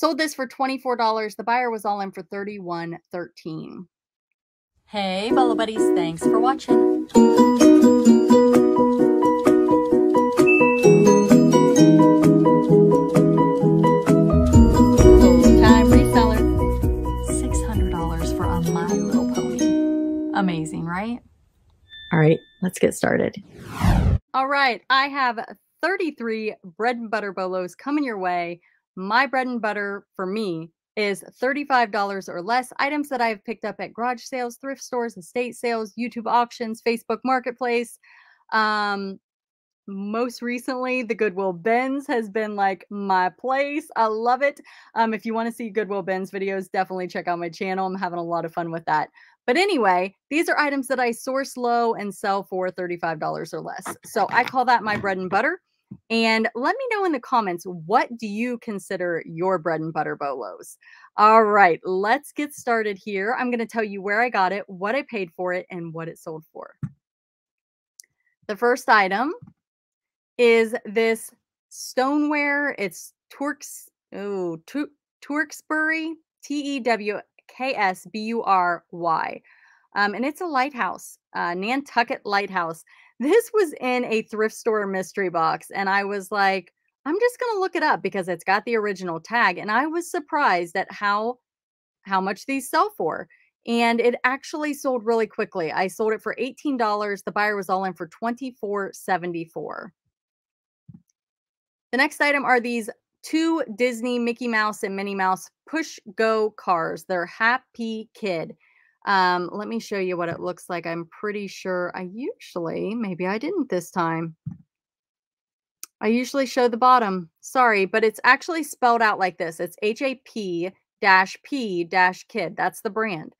Sold this for $24. The buyer was all in for $31.13. Hey, BOLO Buddies. Thanks for watching. Full-time reseller. $600 for a My Little Pony. Amazing, right? All right, let's get started. All right, I have 33 bread and butter bolos coming your way. My bread and butter for me is $35 or less. Items that I've picked up at garage sales, thrift stores, estate sales, YouTube auctions, Facebook Marketplace. Most recently, the Goodwill Bins has been like my place. I love it. If you want to see Goodwill Bins videos, definitely check out my channel. I'm having a lot of fun with that. But anyway, these are items that I source low and sell for $35 or less. So I call that my bread and butter. And let me know in the comments, what do you consider your bread and butter bolos? All right, let's get started here. I'm going to tell you where I got it, what I paid for it, and what it sold for. The first item is this stoneware. It's Turksbury, T-E-W-K-S-B-U-R-Y. And it's a lighthouse, Nantucket Lighthouse. This was in a thrift store mystery box, and I was like, I'm just going to look it up because it's got the original tag. And I was surprised at how much these sell for. And it actually sold really quickly. I sold it for $18. The buyer was all in for $24.74. The next item are these two Disney Mickey Mouse and Minnie Mouse push-go cars. They're HAP-P-Kid. Let me show you what it looks like. I'm pretty sure I usually, maybe I didn't this time. I usually show the bottom. Sorry, but it's actually spelled out like this. It's HAP-P-Kid. That's the brand.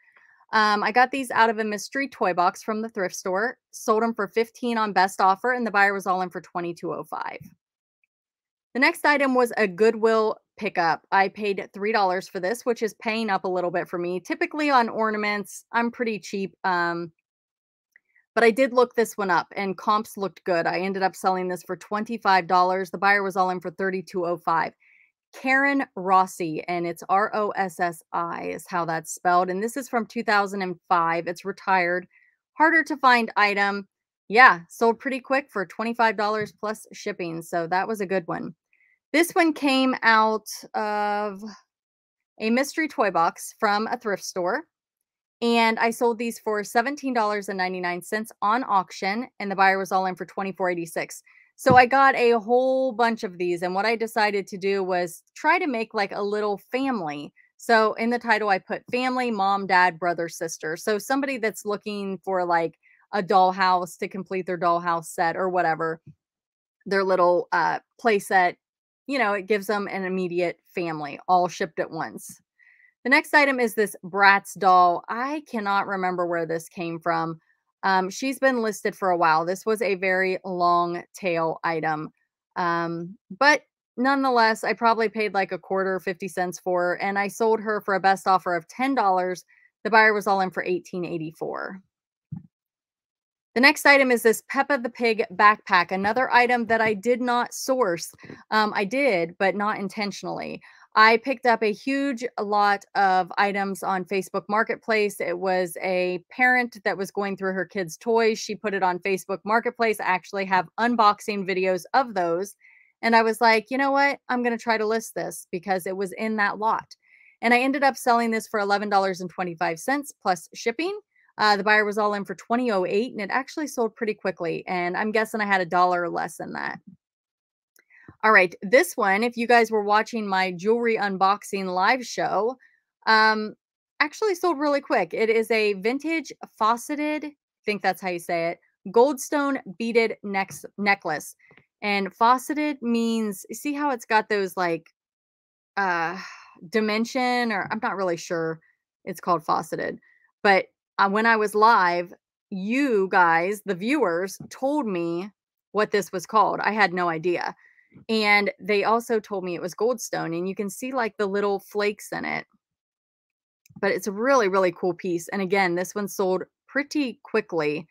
I got these out of a mystery toy box from the thrift store. Sold them for $15 on best offer, and the buyer was all in for $22.05. The next item was a Goodwill pickup. I paid $3 for this, which is paying up a little bit for me. Typically on ornaments, I'm pretty cheap. But I did look this one up and comps looked good. I ended up selling this for $25. The buyer was all in for $32.05. Karen Rossi, and it's R-O-S-S-I is how that's spelled. And this is from 2005. It's retired. Harder to find item. Yeah, sold pretty quick for $25 plus shipping. So that was a good one. This one came out of a mystery toy box from a thrift store. And I sold these for $17.99 on auction. And the buyer was all in for $24.86. So I got a whole bunch of these. And what I decided to do was try to make like a little family. So in the title, I put family, mom, dad, brother, sister. So somebody that's looking for like a dollhouse to complete their dollhouse set or whatever, their little play set. You know, it gives them an immediate family, all shipped at once. The next item is this Bratz doll. I cannot remember where this came from. She's been listed for a while. This was a very long tail item. But nonetheless, I probably paid like a quarter, 50 cents for her, and I sold her for a best offer of $10. The buyer was all in for $18.84. The next item is this Peppa the Pig backpack, another item that I did not source. I did, but not intentionally. I picked up a huge lot of items on Facebook Marketplace. It was a parent that was going through her kids' toys. She put it on Facebook Marketplace. I actually have unboxing videos of those. And I was like, you know what? I'm going to try to list this because it was in that lot. And I ended up selling this for $11.25 plus shipping. The buyer was all in for $20.08, and it actually sold pretty quickly. And I'm guessing I had a dollar or less than that. All right. This one, if you guys were watching my jewelry unboxing live show, actually sold really quick. It is a vintage faceted, I think that's how you say it, goldstone beaded necklace. And faceted means, see how it's got those like dimension, or I'm not really sure it's called faceted, but when I was live, you guys, the viewers, told me what this was called. I had no idea. And they also told me it was goldstone. And you can see like the little flakes in it. But it's a really, really cool piece. And again, this one sold pretty quickly.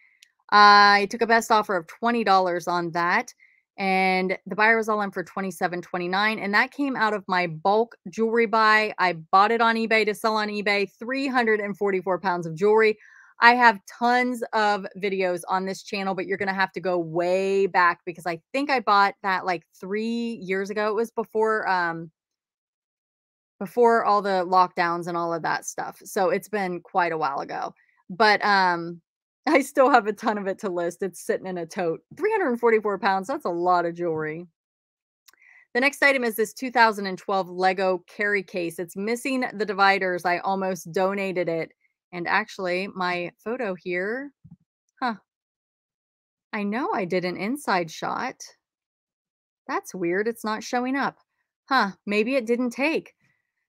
I took a best offer of $20 on that. and the buyer was all in for $27.29, and that came out of my bulk jewelry buy. I bought it on eBay to sell on eBay, 344 pounds of jewelry. I have tons of videos on this channel, but you're going to have to go way back because I think I bought that like 3 years ago. It was before all the lockdowns and all of that stuff. So it's been quite a while ago, but I still have a ton of it to list. It's sitting in a tote. 344 pounds. That's a lot of jewelry. The next item is this 2012 Lego carry case. It's missing the dividers. I almost donated it. And actually, my photo here, I know I did an inside shot. That's weird. It's not showing up. Maybe it didn't take.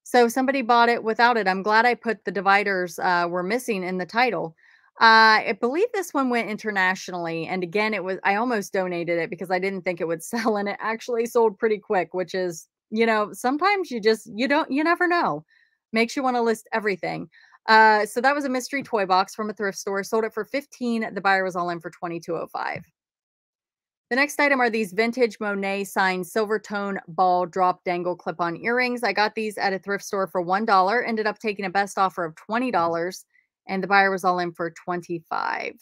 So somebody bought it without it. I'm glad I put the dividers were missing in the title. I believe this one went internationally. And again, I almost donated it because I didn't think it would sell. And it actually sold pretty quick, which is, you know, sometimes you never know. Makes you want to list everything. So that was a mystery toy box from a thrift store. Sold it for $15. The buyer was all in for $22.05. The next item are these vintage Monet signed silver tone ball drop dangle clip-on earrings. I got these at a thrift store for $1. Ended up taking a best offer of $20. And the buyer was all in for $25.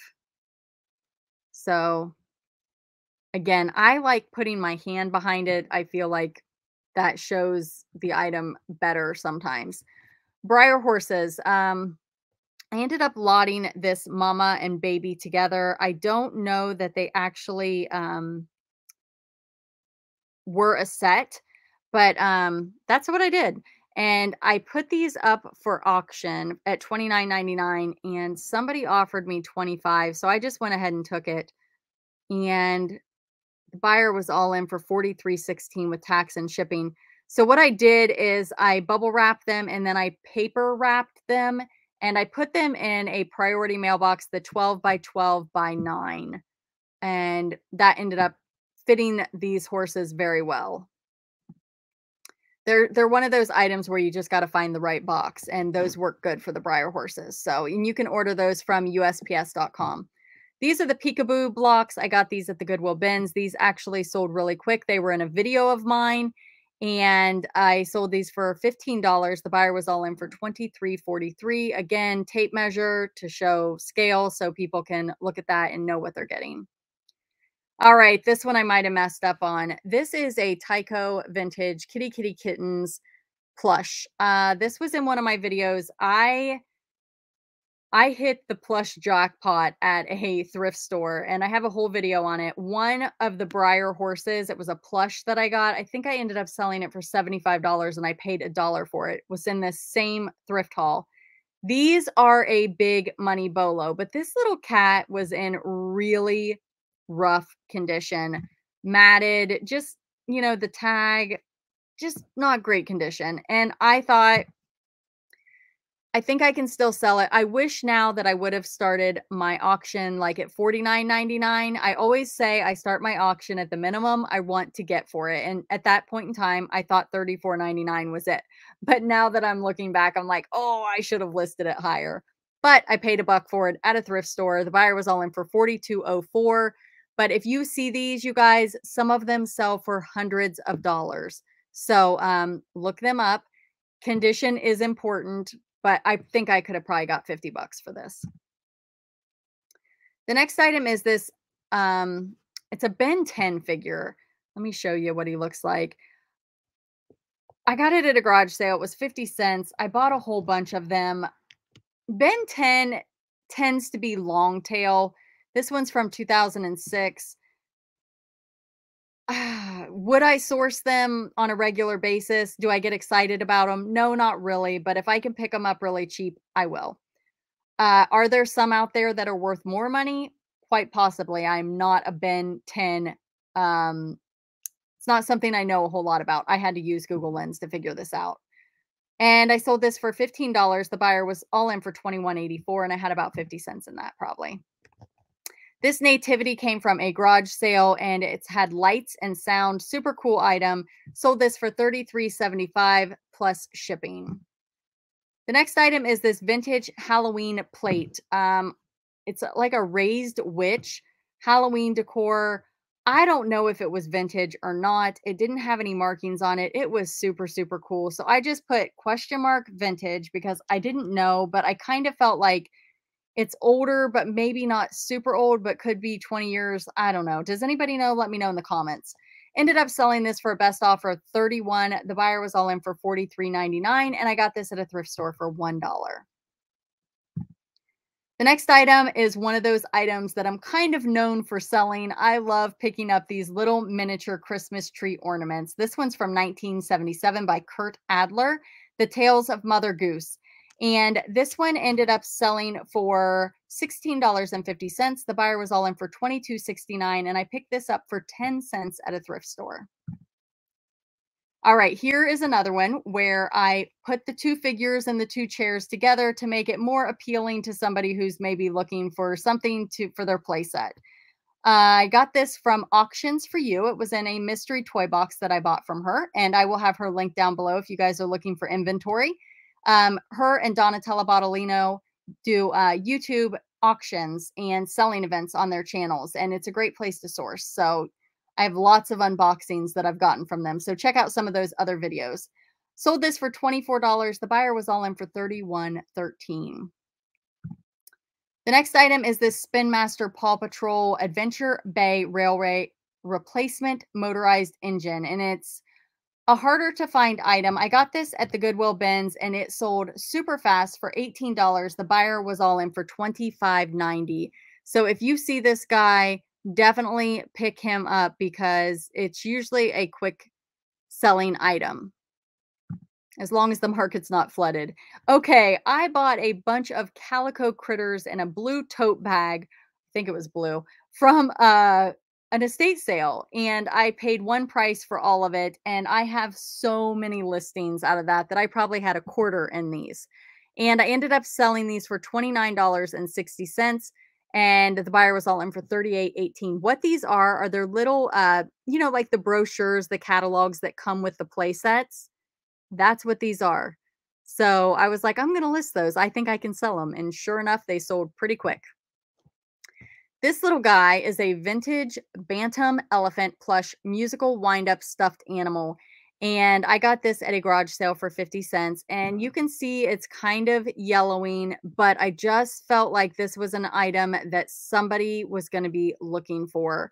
So again, I like putting my hand behind it. I feel like that shows the item better sometimes. Briar horses. I ended up lotting this mama and baby together. I don't know that they actually were a set, but that's what I did. And I put these up for auction at $29.99, and somebody offered me $25. So I just went ahead and took it. And the buyer was all in for $43.16 with tax and shipping. So what I did is I bubble wrapped them and then I paper wrapped them and I put them in a priority mailbox, the 12 by 12 by 9. And that ended up fitting these horses very well. They're one of those items where you just got to find the right box, and those work good for the Briar horses. So, and you can order those from USPS.com. These are the peekaboo blocks. I got these at the Goodwill bins. These actually sold really quick. They were in a video of mine. And I sold these for $15. The buyer was all in for $23.43. Again, tape measure to show scale so people can look at that and know what they're getting. All right, this one I might have messed up on. This is a Tyco vintage Kitty Kitty Kittens plush. This was in one of my videos. I hit the plush jackpot at a thrift store, and I have a whole video on it. One of the Briar horses, it was a plush that I got. I think I ended up selling it for $75, and I paid $1 for it. It was in this same thrift haul. These are a big money bolo, but this little cat was in really rough condition. Matted, just, you know, the tag, just not great condition. And I thought, I think I can still sell it. I wish now that I would have started my auction like at $49.99. I always say I start my auction at the minimum I want to get for it. And at that point in time, I thought $34.99 was it. But now that I'm looking back, I'm like, oh, I should have listed it higher. But I paid $1 for it at a thrift store. The buyer was all in for $42.04. But if you see these, you guys, some of them sell for hundreds of dollars. So look them up. Condition is important. But I think I could have probably got $50 for this. The next item is this. It's a Ben 10 figure. Let me show you what he looks like. I got it at a garage sale. It was 50 cents. I bought a whole bunch of them. Ben 10 tends to be long tail. This one's from 2006. Would I source them on a regular basis? Do I get excited about them? No, not really. But if I can pick them up really cheap, I will. Are there some out there that are worth more money? Quite possibly. I'm not a Ben 10. It's not something I know a whole lot about. I had to use Google Lens to figure this out. And I sold this for $15. The buyer was all in for $21.84, and I had about 50 cents in that probably. This nativity came from a garage sale, and it's had lights and sound. Super cool item. Sold this for $33.75 plus shipping. The next item is this vintage Halloween plate. It's like a raised witch, Halloween decor. I don't know if it was vintage or not. It didn't have any markings on it. It was super, super cool. So I just put question mark vintage because I didn't know, but I kind of felt like it's older, but maybe not super old, but could be 20 years. I don't know. Does anybody know? Let me know in the comments. Ended up selling this for a best offer of $31. The buyer was all in for $43.99, and I got this at a thrift store for $1. The next item is one of those items that I'm kind of known for selling. I love picking up these little miniature Christmas tree ornaments. This one's from 1977 by Kurt Adler, The Tales of Mother Goose. And this one ended up selling for $16.50. The buyer was all in for $22.69, and I picked this up for 10 cents at a thrift store. All right, here is another one where I put the two figures and the two chairs together to make it more appealing to somebody who's maybe looking for something for their playset. I got this from Auctions4U. It was in a mystery toy box that I bought from her, and I will have her link down below if you guys are looking for inventory. Her and Donatella Botolino do YouTube auctions and selling events on their channels, and it's a great place to source. So I have lots of unboxings that I've gotten from them. So check out some of those other videos. Sold this for $24. The buyer was all in for $31.13. The next item is this Spin Master Paw Patrol Adventure Bay Railway Replacement Motorized Engine. And it's a harder to find item. I got this at the Goodwill bins, and it sold super fast for $18. The buyer was all in for $25.90. So if you see this guy, definitely pick him up because it's usually a quick selling item as long as the market's not flooded. Okay, I bought a bunch of Calico Critters in a blue tote bag, I think it was blue, from an estate sale, and I paid one price for all of it, and I have so many listings out of that I probably had a quarter in these. And I ended up selling these for $29.60. And the buyer was all in for $38.18. What these are their little, you know, like the brochures, the catalogs that come with the play sets. That's what these are. So I was like, I'm going to list those. I think I can sell them. And sure enough, they sold pretty quick. This little guy is a vintage Bantam elephant plush musical wind-up stuffed animal. And I got this at a garage sale for 50 cents. And you can see it's kind of yellowing, but I just felt like this was an item that somebody was going to be looking for.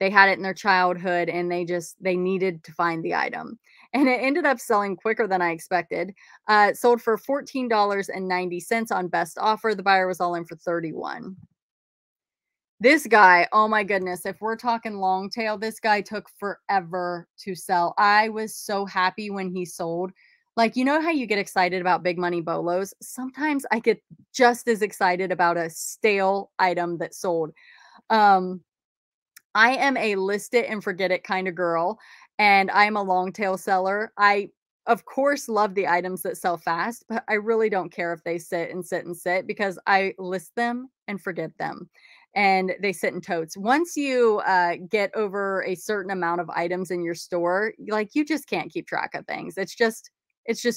They had it in their childhood, and they needed to find the item. And it ended up selling quicker than I expected. It sold for $14.90 on best offer. The buyer was all in for $31. This guy, oh my goodness, if we're talking long tail, this guy took forever to sell. I was so happy when he sold. Like, you know how you get excited about big money bolos? Sometimes I get just as excited about a stale item that sold. I am a list it and forget it kind of girl, and I'm a long tail seller. I, of course, love the items that sell fast, but I really don't care if they sit and sit and sit because I list them and forget them. And they sit in totes. Once you get over a certain amount of items in your store, like, you just can't keep track of things. It's just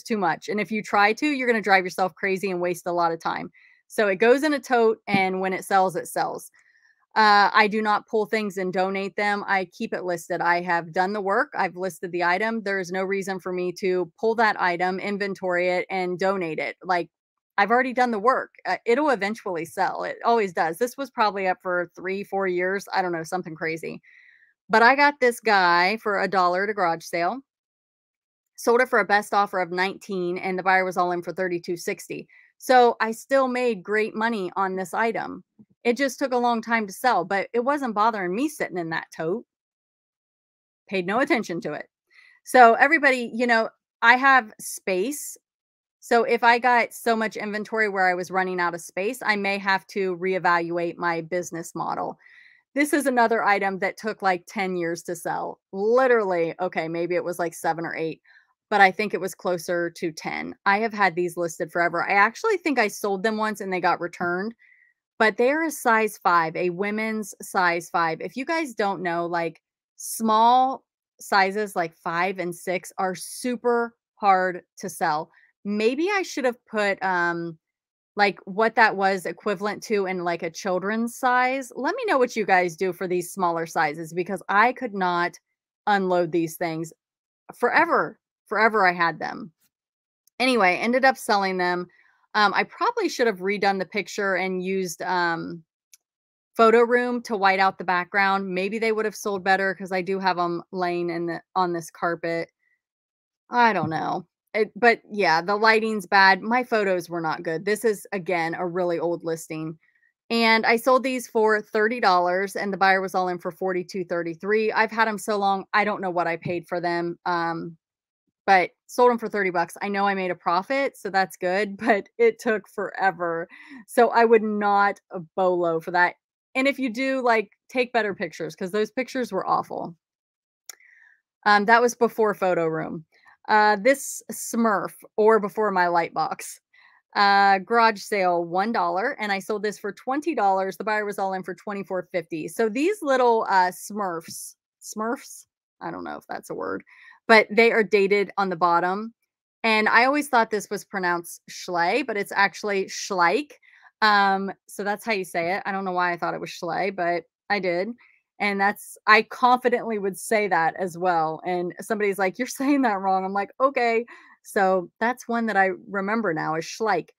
too much. And if you try to, you're going to drive yourself crazy and waste a lot of time. So it goes in a tote, and when it sells, it sells. I do not pull things and donate them. I keep it listed. I have done the work. I've listed the item. There is no reason for me to pull that item, inventory it, and donate it. Like, I've already done the work. It'll eventually sell. It always does. This was probably up for 3-4 years. I don't know, something crazy. But I got this guy for $1 at a garage sale. Sold it for a best offer of $19, and the buyer was all in for $32.60. So I still made great money on this item. It just took a long time to sell, but it wasn't bothering me sitting in that tote. Paid no attention to it. So everybody, you know, I have space. So if I got so much inventory where I was running out of space, I may have to reevaluate my business model. This is another item that took like 10 years to sell. Literally, okay, maybe it was like 7 or 8, but I think it was closer to 10. I have had these listed forever. I actually think I sold them once and they got returned, but they're a size 5, a women's size 5. If you guys don't know, like, small sizes like 5 and 6 are super hard to sell. Maybe I should have put like what that was equivalent to in like a children's size. Let me know what you guys do for these smaller sizes, because I could not unload these things forever. I had them. Anyway, ended up selling them. I probably should have redone the picture and used photo room to white out the background. Maybe they would have sold better, because I do have them laying in the, on this carpet. I don't know. But yeah, the lighting's bad. My photos were not good. This is, again, a really old listing. And I sold these for $30, and the buyer was all in for $42.33. I've had them so long, I don't know what I paid for them. But sold them for 30 bucks. I know I made a profit, so that's good, but it took forever. So I would not BOLO for that. And if you do, like, take better pictures, because those pictures were awful. That was before photo room. This Smurf, or before my light box. Garage sale, $1, and I sold this for $20. The buyer was all in for $24.50. So these little Smurfs, I don't know if that's a word, but they are dated on the bottom. And I always thought this was pronounced Schleich, but it's actually Schleich. So that's how you say it. I don't know why I thought it was Schleich, but I did. And that's, I confidently would say that as well. And somebody's like, you're saying that wrong. I'm like, okay. So that's one that I remember now is Schleich.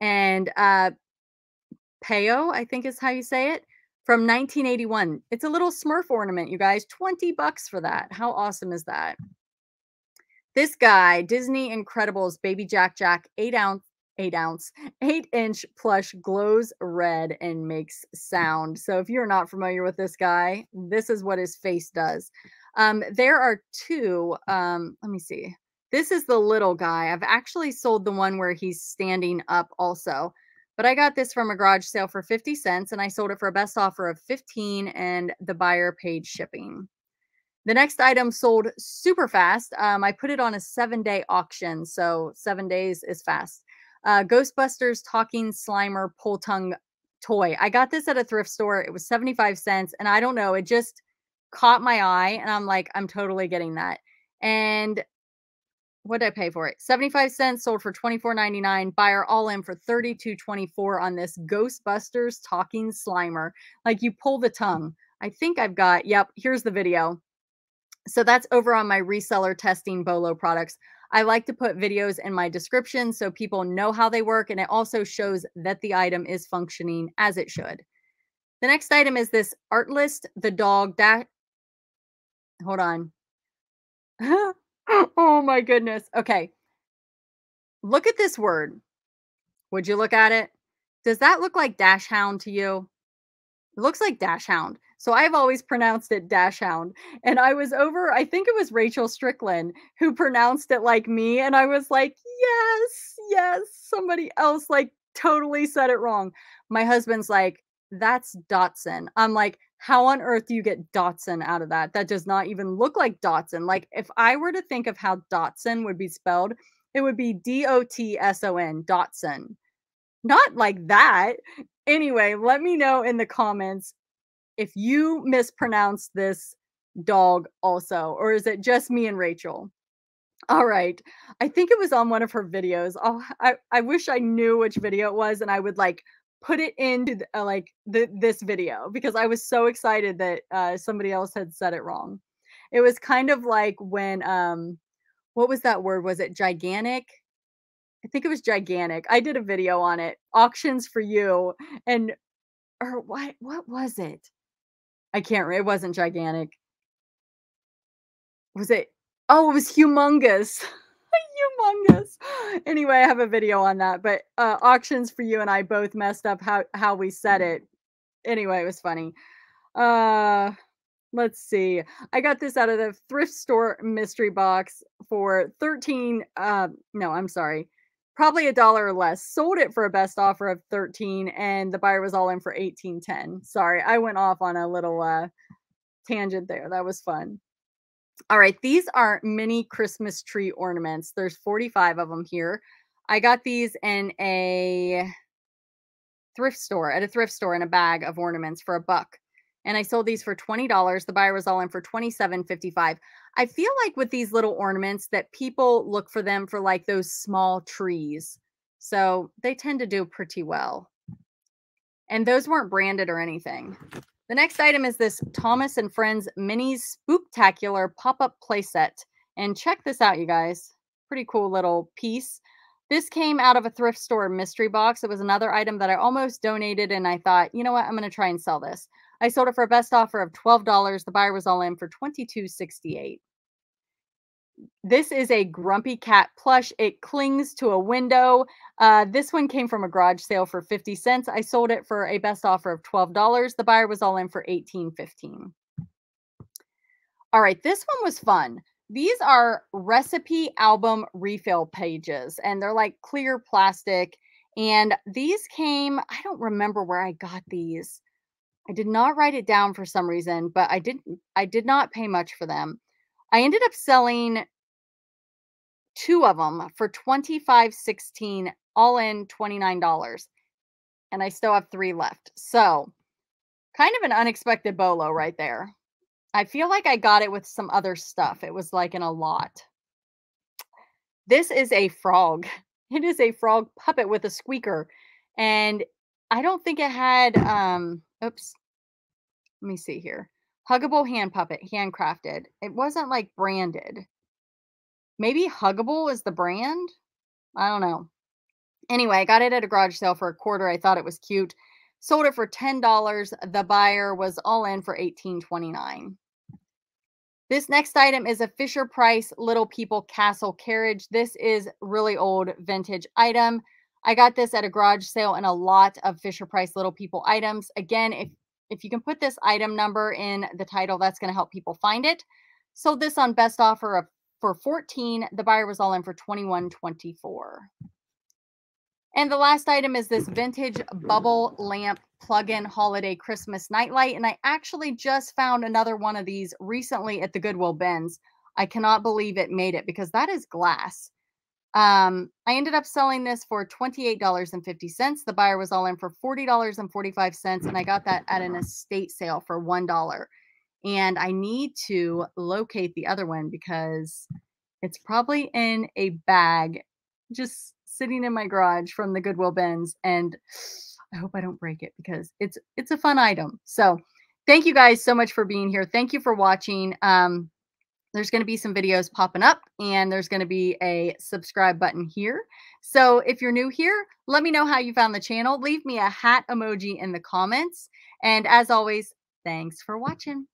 And Peyo, I think is how you say it, from 1981. It's a little Smurf ornament, you guys. 20 bucks for that. How awesome is that? This guy, Disney Incredibles, Baby Jack Jack, 8-inch plush, glows red and makes sound. So if you're not familiar with this guy, this is what his face does. There are two. Let me see. This is the little guy. I've actually sold the one where he's standing up also, but I got this from a garage sale for 50 cents and I sold it for a best offer of 15, and the buyer paid shipping. The next item sold super fast. I put it on a 7-day auction. So 7 days is fast. Ghostbusters talking Slimer pull tongue toy. I got this at a thrift store. It was 75 cents. And I don't know, it just caught my eye. And I'm like, I'm totally getting that. And what did I pay for it? 75 cents, sold for $24.99. Buyer all in for $32.24 on this Ghostbusters talking Slimer. Like, you pull the tongue. I think I've got, yep, here's the video. So that's over on my reseller testing BOLO products. I like to put videos in my description so people know how they work, and it also shows that the item is functioning as it should. The next item is this art list, the dog that, hold on. Oh my goodness. Okay. Look at this word. Would you look at it? Does that look like dachshund to you? It looks like dachshund. So I've always pronounced it dachshund. And I was over, I think it was Rachel Strickland who pronounced it like me. And I was like, yes, somebody else like totally said it wrong. My husband's like, that's Dotson. I'm like, how on earth do you get Dotson out of that? That does not even look like Dotson. Like, if I were to think of how Dotson would be spelled, it would be D-O-T-S-O-N, Dotson. Not like that. Anyway, let me know in the comments if you mispronounce this dog also, or is it just me and Rachel? All right. I think it was on one of her videos. I wish I knew which video it was, and I would like put it into the, this video, because I was so excited that somebody else had said it wrong. It was kind of like when, what was that word? Was it gigantic? I think it was gigantic. I did a video on it, Auctions4U, and, or what was it? I can't remember. It wasn't gigantic. Was it? Oh, it was humongous. Humongous. Anyway, I have a video on that, but Auctions4U and I both messed up how we said it. Anyway, it was funny. Let's see. I got this out of the thrift store mystery box for probably $1 or less. Sold it for a best offer of 13, and the buyer was all in for 18.10. Sorry, I went off on a little tangent there. That was fun. All right, these are mini Christmas tree ornaments. There's 45 of them here. I got these in a thrift store, in a bag of ornaments for $1. And I sold these for $20. The buyer was all in for $27.55. I feel like with these little ornaments that people look for them for like those small trees. So they tend to do pretty well. And those weren't branded or anything. The next item is this Thomas and Friends Minis Spooktacular pop-up playset. And check this out, you guys. Pretty cool little piece. This came out of a thrift store mystery box. It was another item that I almost donated, and I thought, you know what, I'm going to try and sell this. I sold it for a best offer of $12. The buyer was all in for $22.68. This is a grumpy cat plush. It clings to a window. This one came from a garage sale for 50 cents. I sold it for a best offer of $12. The buyer was all in for $18.15. All right, this one was fun. These are recipe album refill pages, and they're like clear plastic. And these came, I don't remember where I got these. I did not write it down for some reason, but I did not pay much for them. I ended up selling two of them for $25.16, all in $29. And I still have three left. So kind of an unexpected bolo right there. I feel like I got it with some other stuff. It was like in a lot. This is a frog. It is a frog puppet with a squeaker. And I don't think it had, oops, let me see here. Huggable hand puppet, handcrafted. It wasn't like branded. Maybe Huggable is the brand? I don't know. Anyway, I got it at a garage sale for a quarter. I thought it was cute. Sold it for $10. The buyer was all in for $18.29. This next item is a Fisher Price Little People Castle Carriage. This is really old vintage item. I got this at a garage sale and a lot of Fisher Price Little People items. Again, if you can put this item number in the title, that's going to help people find it. Sold this on best offer for $14. The buyer was all in for $21.24. And the last item is this vintage bubble lamp plug-in holiday Christmas nightlight. And I actually just found another one of these recently at the Goodwill bins. I cannot believe it made it because that is glass. I ended up selling this for $28.50. The buyer was all in for $40.45. And I got that at an estate sale for $1. And I need to locate the other one because it's probably in a bag just sitting in my garage from the Goodwill bins. And I hope I don't break it because it's a fun item. So thank you guys so much for being here. Thank you for watching. There's going to be some videos popping up and there's going to be a subscribe button here. So if you're new here, let me know how you found the channel. Leave me a hat emoji in the comments. And as always, thanks for watching.